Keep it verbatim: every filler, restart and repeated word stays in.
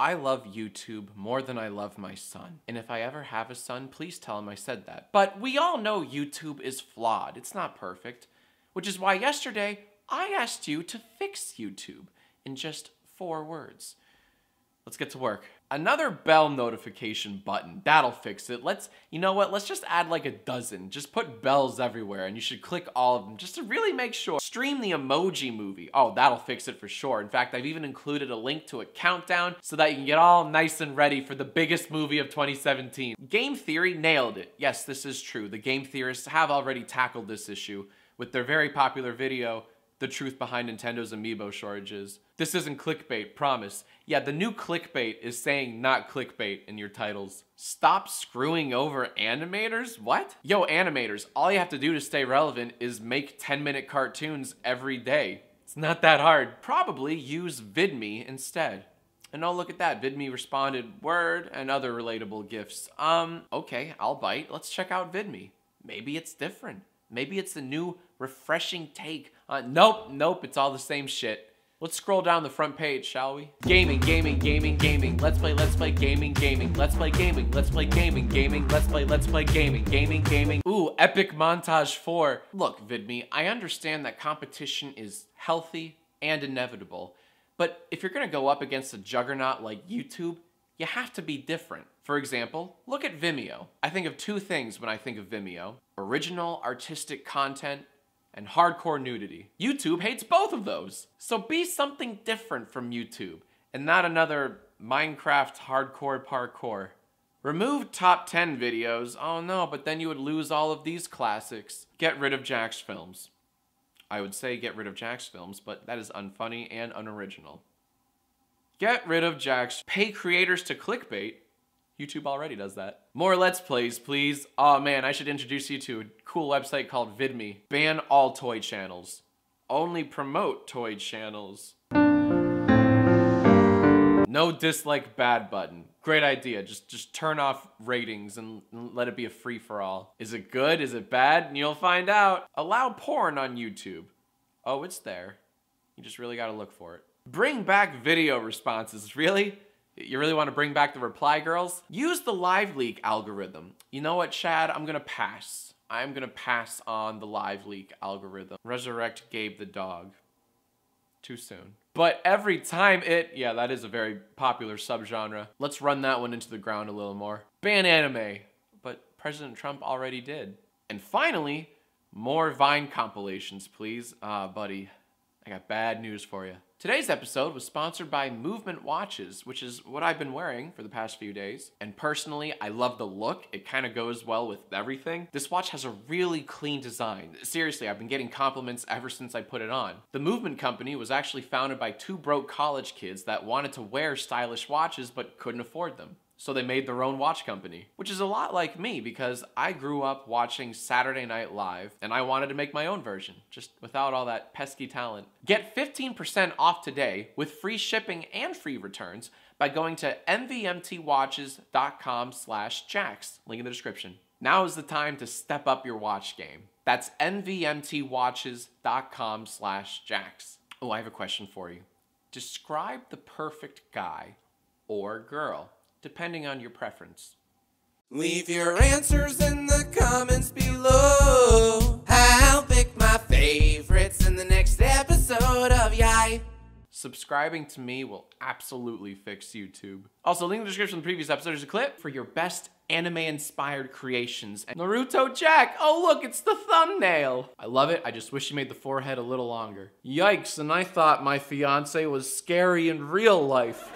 I love YouTube more than I love my son. And if I ever have a son, please tell him I said that. But we all know YouTube is flawed. It's not perfect. Which is why yesterday, I asked you to fix YouTube in just four words. Let's get to work. Another bell notification button. That'll fix it. Let's, you know what? Let's just add like a dozen. Just put bells everywhere and you should click all of them just to really make sure. Stream the Emoji Movie. Oh, that'll fix it for sure. In fact, I've even included a link to a countdown so that you can get all nice and ready for the biggest movie of twenty seventeen. Game Theory nailed it. Yes, this is true. The Game Theorists have already tackled this issue with their very popular video, The Truth Behind Nintendo's Amiibo Shortages. This isn't clickbait, promise. Yeah, the new clickbait is saying not clickbait in your titles. Stop screwing over animators? What? Yo, animators, all you have to do to stay relevant is make ten minute cartoons every day. It's not that hard. Probably use Vidme instead. And oh, look at that, Vidme responded, word, and other relatable gifs. Um, okay, I'll bite. Let's check out Vidme. Maybe it's different. Maybe it's a new, refreshing take. Uh, nope, nope, it's all the same shit. Let's scroll down the front page, shall we? Gaming, gaming, gaming, gaming. Let's play, let's play, gaming, gaming. Let's play, gaming, let's play, gaming, gaming. Let's play, let's play, gaming, gaming, gaming. Ooh, Epic Montage four. Look, Vidme, I understand that competition is healthy and inevitable, but if you're gonna go up against a juggernaut like YouTube, you have to be different. For example, look at Vimeo. I think of two things when I think of Vimeo: original artistic content and hardcore nudity. YouTube hates both of those. So be something different from YouTube and not another Minecraft hardcore parkour. Remove top ten videos. Oh no, but then you would lose all of these classics. Get rid of Jack's Films. I would say get rid of Jack's Films, but that is unfunny and unoriginal. Get rid of Jack's. Pay creators to clickbait. YouTube already does that. More Let's Plays, please. Oh man, I should introduce you to a cool website called Vidme. Ban all toy channels. Only promote toy channels. No dislike bad button. Great idea. Just just turn off ratings and let it be a free for all. Is it good? Is it bad? You'll find out. Allow porn on YouTube. Oh, it's there. You just really gotta look for it. Bring back video responses, really? You really want to bring back the reply girls? Use the LiveLeak algorithm. You know what, Chad? I'm gonna pass. I'm gonna pass on the LiveLeak algorithm. Resurrect Gabe the Dog. Too soon. But every time it, yeah, that is a very popular subgenre. Let's run that one into the ground a little more. Ban anime, but President Trump already did. And finally, more Vine compilations, please. Ah, buddy, I got bad news for you. Today's episode was sponsored by Movement Watches, which is what I've been wearing for the past few days. And personally, I love the look. It kind of goes well with everything. This watch has a really clean design. Seriously, I've been getting compliments ever since I put it on. The Movement Company was actually founded by two broke college kids that wanted to wear stylish watches but couldn't afford them. So they made their own watch company, which is a lot like me because I grew up watching Saturday Night Live and I wanted to make my own version, just without all that pesky talent. Get fifteen percent off today with free shipping and free returns by going to m v m t watches dot com slash jacks, link in the description. Now is the time to step up your watch game. That's m v m t watches dot com slash jacks. Oh, I have a question for you. Describe the perfect guy or girl, depending on your preference. Leave your answers in the comments below. I'll pick my favorites in the next episode of Y I A Y. Subscribing to me will absolutely fix YouTube. Also, link in the description of the previous episode. There's a clip for your best anime-inspired creations. And Naruto Jack! Oh look, it's the thumbnail! I love it, I just wish you made the forehead a little longer. Yikes, and I thought my fiance was scary in real life.